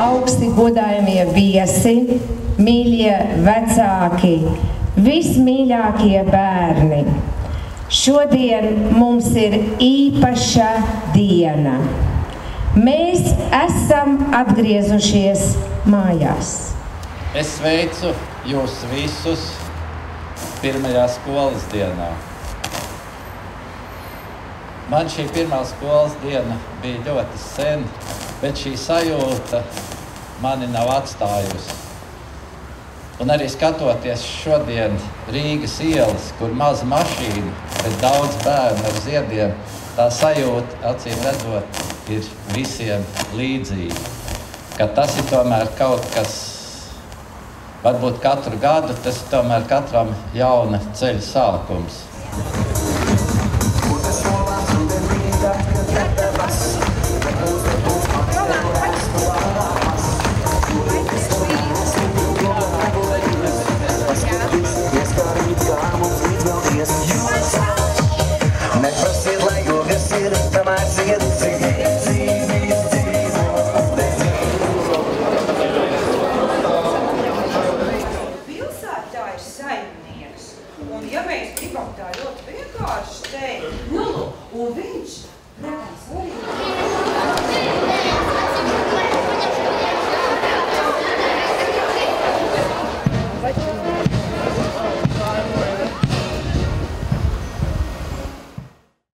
augsti godājamie viesi, mīļie vecāki, vismīļākie bērni. Šodien mums ir īpaša diena. Mēs esam atgriezušies mājās. Es sveicu jūs visus pirmajā skolas dienā. Man šī pirmā skolas diena bija ļoti sen, bet šī sajūta mani nav atstājusi. Un arī skatoties šodien Rīgas ielas, kur maz mašīnu, bet daudz bērnu ar ziediem, tā sajūta, acīm redzot, ir visiem līdzīga. Ka tas ir tomēr kaut kas, varbūt katru gadu, tas ir tomēr katram jauna ceļa sākums.